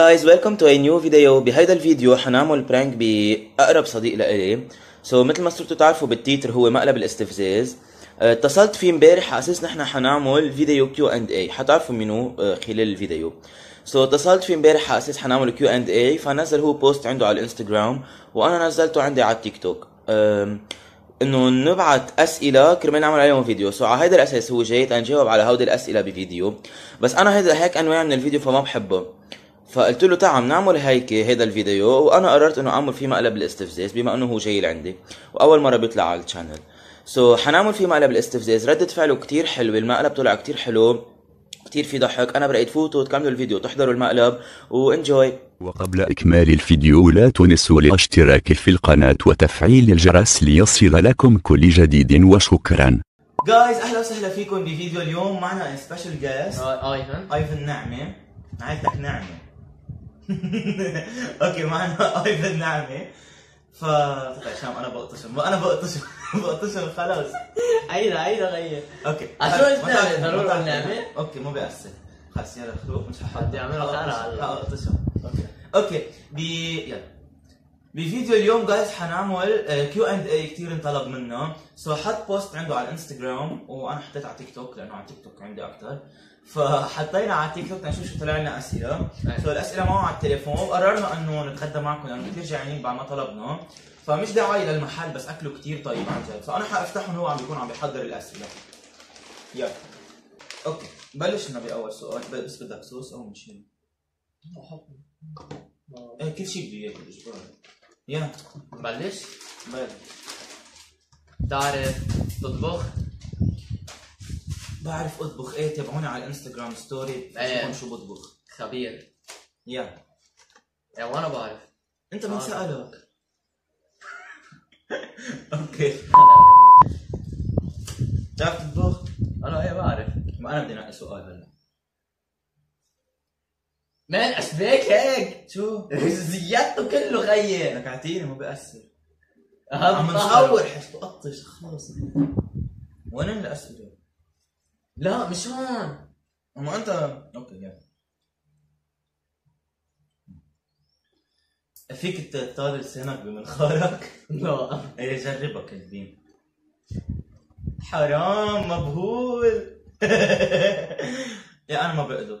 Guys, welcome to a new video. بهيدا الفيديو حنعمل برانك بأقرب صديق لإلي. مثل ما صرتوا تعرفوا بالتيتر هو مقلب الاستفزاز. اتصلت فيه امبارح على اساس نحن حنعمل فيديو Q&A، حتعرفوا مينو خلال الفيديو. اتصلت فيه امبارح على اساس حنعمل Q&A، فنزل هو بوست عنده على الانستغرام وانا نزلته عندي على التيك توك. انه نبعت اسئله كرمال نعمل عليهم فيديو، على هيدا الاساس هو جاي تنجاوب على هودي الاسئله بفيديو، بس انا هيدا هيك انواع من الفيديو فما بحبه. فقلت له تعال نعمل هيك هيدا الفيديو، وانا قررت انه اعمل فيه مقلب الاستفزاز بما انه هو جاي لعندي واول مره بيطلع على الشانل. حنعمل فيه مقلب الاستفزاز، ردة فعله كتير حلوه، المقلب طلع كتير حلو، كتير في ضحك. انا برأيي تفوتوا تكملوا الفيديو تحضروا المقلب وانجوي. وقبل إكمال الفيديو لا تنسوا الاشتراك في القناة وتفعيل الجرس ليصل لكم كل جديد، وشكرا. جايز أهلا وسهلا فيكم بفيديو اليوم. معنا سبيشال جاست ايفن نعمة. عائلتك نعمة. اوكي معنا ايفن نعمة. هشام انا بقطشم خلاص. عيدة غير. اوكي شو ضروري النعمة؟ اوكي مو بيأثر. خلص يلا خلوق مش حد يعملها خير على القطشم. اوكي يلا بفيديو اليوم جايز حنعمل Q&A كثير انطلب منه. حط بوست عنده على الانستغرام وانا حطيت على تيك توك لانه على تيك توك عندي اكثر، فحطينا على تيك توك لنشوف شو طلع لنا اسئله. الاسئله معه على التليفون، وقررنا انه نتغدى معكم لانه كثير جعانين بعد ما طلبنا، فمش داعي للمحل بس اكله كثير طيب عن جد. فانا حافتحهم هو عم بيكون عم بيحضر الاسئله. يلا اوكي بلشنا باول سؤال. بس بدك صوص او مش كل شيء بده ياكل اجباري. يلا بلش؟ بلش. بتعرف تطبخ؟ بعرف اطبخ ايه، تابعوني على الانستغرام ستوري شوفوا شو بطبخ. خبير. يلا. ايه وانا بعرف. انت مين سألك؟ اوكي. بتعرف تطبخ؟ انا ايه بعرف. ما انا بدي انقي سؤال هلا. مان اشباك هيك شو؟ زيادته كله غير لك اعطيني ما بيأثر. عم نصور حس بقطش خلص. وين الاسئله؟ لا مش هون. اما انت اوكي يلا. فيك تطال لسانك بمنخارك؟ لا ايه جربها كذبين. حرام مبهول. انا ما بقدر.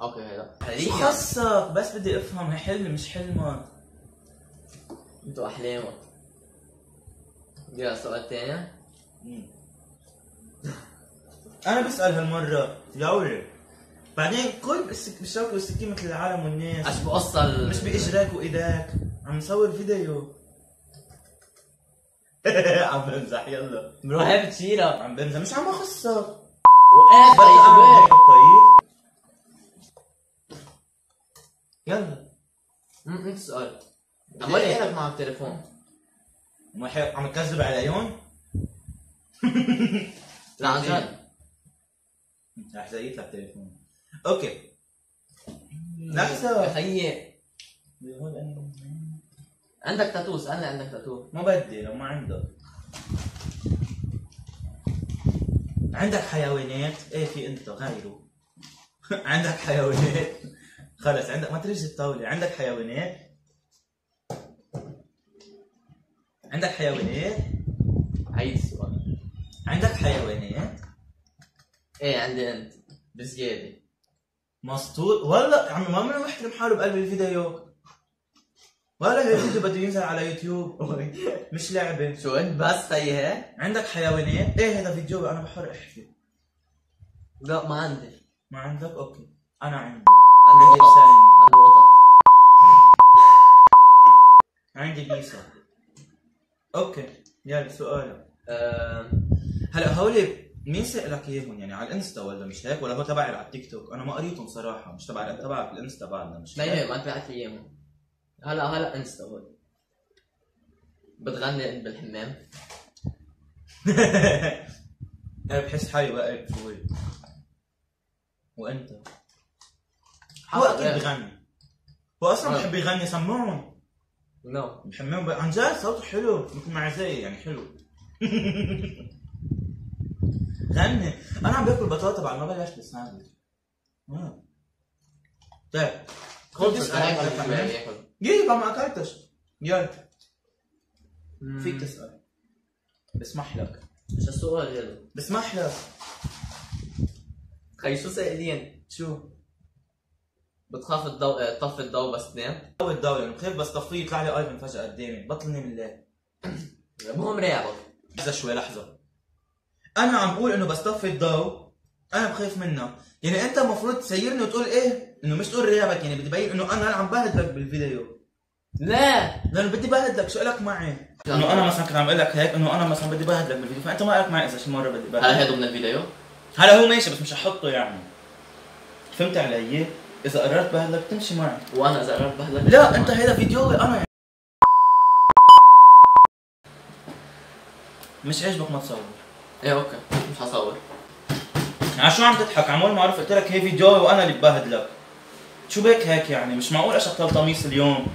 اوكي هيدا شو خصك؟ بس بدي افهم هي حلم مش حلمك. انتو احلامك. يلا سؤال تاني. انا بسأل هالمرة دوري بعدين كل بالشوكة والسكين مثل العالم والناس. اش بقصة مش باجريك وايديك عم نصور فيديو. عم بمزح يلا بروح هي بتشيلك. عم بمزح مش عم بخصك. وقف يا شباب طيب يلا. انت سؤال عمال يحكي مع التليفون عم تكذب على عيون؟ لا عن جد رح زيت لك تليفون. اوكي لحظة خيي عندك تاتو. سألني عندك تاتو. ما بدي لو ما عندك. عندك حيوانات؟ ايه في انت غيره. عندك حيوانات؟ خلص عندك ما ترجع الطاولة. عندك حيوانات؟ عندك حيوانات؟ عيد السؤال. عندك حيوانات؟ ايه عندي انت بزيادة مسطول. والله عم ما عم يحلم حاله بقلب الفيديو. والله الفيديو بده ينزل على يوتيوب مش لعبة. شو انت بس هي عندك حيوانات؟ ايه هذا فيديو انا بحر احكي. لا ما عندي. ما عندك؟ اوكي انا عندي. عندي جيسة. عندي وطن. عندي جيسة. اوكي يلا سؤالك. هلا هولي مين سألك اياهم؟ يعني على الانستا ولا مش هيك؟ ولا هو تبعي على التيك توك؟ انا ما قريتهم صراحة. مش تبعي على الانستا بعدنا مش هيك؟ ما تبعت لي اياهم. هلا انستا هول. بتغني بالحمام. انا بحس حالي واقف شوي. وانت هو اكيد بغني، هو اصلا بحب يغني. سمعهم لا بحمام عن جد صوته حلو مثل معزيه يعني حلو. غني. انا عم باكل بطاطا بعد ما بلشت الساندويتش. طيب خذ اسال. جيب ما اكلتش. يلا فيك تسال. بسمح لك. مش السؤال يلا. بسمح لك. خي شو سائلين؟ شو؟ بتخاف الضوء؟ طفي الضوء بس تنام؟ طفي الضوء يعني بخاف بس طفيه يطلع لي ايفن فجأة قدامي، بطل نام الليل. مو مراقب. لحظة شوي لحظة. أنا عم بقول إنه بس طفي الضوء أنا بخاف منه، يعني أنت المفروض تسيرني وتقول إيه؟ إنه مش تقول ريابك، يعني بدي بين إنه أنا عم بهدلك بالفيديو. لا لانه بدي بهدلك، شو لك معي؟ انه انا مثلا كنت عم اقول لك هيك، انه انا مثلا بدي بهدلك بالفيديو، فانت ما لك معي اذا شي مره بدي بهدلك. هلا هيدا من الفيديو؟ هلا هو ماشي بس مش احطه يعني. فهمت علي؟ اذا قررت بهدلك تمشي معي، وانا اذا قررت بهدلك لا انت هيدا فيديوي انا يعني. مش عاجبك ما تصور. ايه اوكي مش حصور. على شو عم تضحك؟ عمول ما عرفت قلت لك هي فيديوي وانا اللي ببهدلك. شو بك هيك يعني؟ مش معقول اشط الطميس اليوم.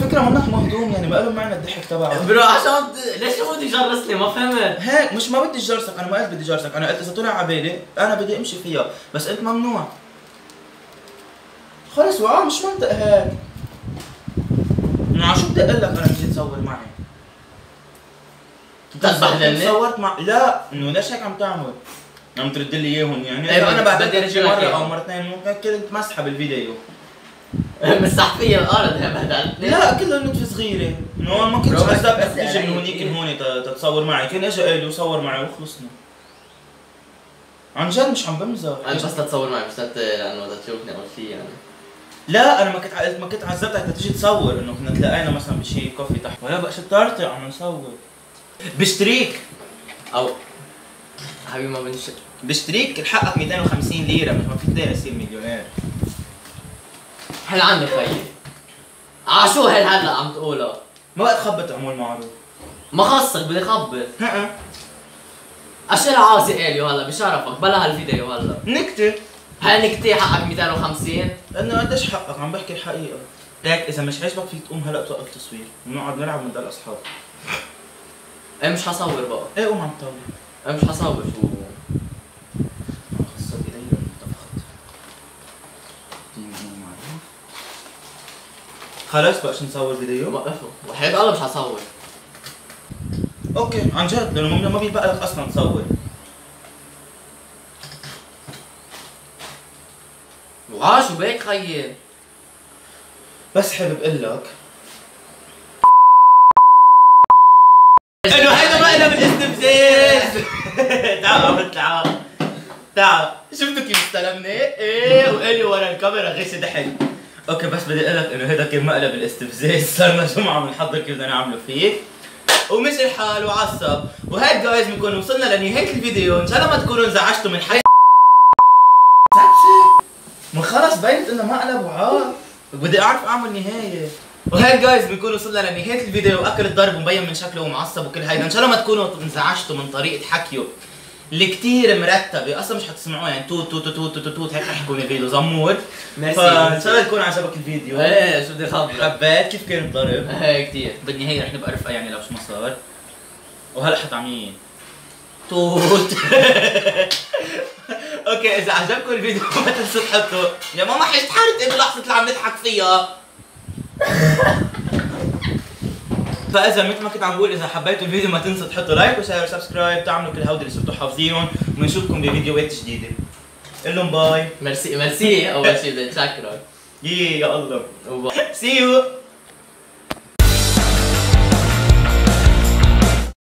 فكرة منك مهضوم يعني، ما له معنى الضحك تبعه. برو عشان ليش بدي جرسني؟ ما فهمت. هيك مش ما بدي جرسك، انا ما قلت بدي جرسك، انا قلت اذا طلع على بالي انا بدي امشي فيها، بس قلت ممنوع. خلص وقع مش منطق هيك. شو بدي اقول لك انا مشيت تصور معي؟ انت صورت مع لا انه ليش هيك عم تعمل؟ عم ترد لي اياهم يعني؟ ايه انا بعتقد رجلي مرة او مرتين ممكن كنت مسحة بالفيديو. مسح فيا الارض بهدلتني. لا كلها نتفه صغيره، انه ما كنتش حساب بس تيجي من هونيك لهون تتصور معي، كان اجى قال لي وصور معي وخلصنا. عن جد مش عم بمزح، انا بس تتصور معي بس لانه بدها تشوفني او شيء يعني. لا انا ما كنت عزتك لتيجي تصور، انه كنا تلاقينا مثلا بشي كوفي تحت، ولا بقى شطرتي عم نصور. بشتريك او حبيبي ما بنشتريك. بشتريك الحقك 250 ليره، مش ما فيك تلاقي يصير مليونير. هل عندي خيي؟ عشو هالهلا عم تقولها؟ ما وقت خبط عمول معروف. ما خصك بدي خبط. اشيل عازي قاليو هلا بشرفك بلا هالفيديو هلا. نكتة. هل نكتة حقك 250؟ انه قديش حقك؟ عم بحكي الحقيقة. ليك اذا مش عاجبك فيك تقوم هلا توقف تصوير، ونقعد نلعب ونضل اصحاب. ايه مش حصور بقى. ايه قوم عم تصور. ايه مش حصور شو؟ خلاص بقى شو نصور فيديو؟ وقفوا وحيد الله مش حصور. اوكي عن جد لانه ما بيبقى لك اصلا تصور. وعاشو بيك خيي. بس حابب اقول لك انه هيدا ما إلها بالاستفزاز. تعال تعال تعال، شفتوا كيف استلمني؟ ايه وقال لي ورا الكاميرا غش دحل. اوكي بس بدي اقول لك انه هيدا كان مقلب الاستفزاز، صرنا جمعه بنحضر كيف بدنا نعمله فيه ومش الحال وعصب. وهيك جايز بنكون وصلنا لنهايه الفيديو، ان شاء الله ما تكونوا انزعجتوا من حي. ما خلص بينت انه مقلب وعار، بدي اعرف اعمل نهايه. وهيك جايز بنكون وصلنا لنهايه الفيديو، واكل الضرب ومبين من شكله ومعصب وكل هيدا. ان شاء الله ما تكونوا انزعجتوا من طريقه حكيه اللي كثير مرتبه، اصلا مش حتسمعوها يعني توت توت توت توت توت هيك حيكون الفيديو زمور. ميرسي. فان شاء الله يكون عجبك الفيديو. ايه شو بدي اخبرك؟ حبيت كيف كان الضرب؟ ايه كثير. بالنهايه رح نبقى رفقه يعني لو شو ما صار. وهلا حطعميين توت. اوكي اذا عجبكم الفيديو ما تنسوا تحطوا يا ماما حشت حارتي بلحظه اللي عم نضحك فيها. فاذا مثل ما كنت عم بقول، اذا حبيتوا الفيديو ما تنسوا تحطوا لايك وشير وسبسكرايب، تعملوا كل هودي اللي صرتوا حافظينهم، ونشوفكم بفيديوهات جديده. قول لهم باي. ميرسي ميرسي اول شيء بدي اتشكرك. يا الله. سي يو.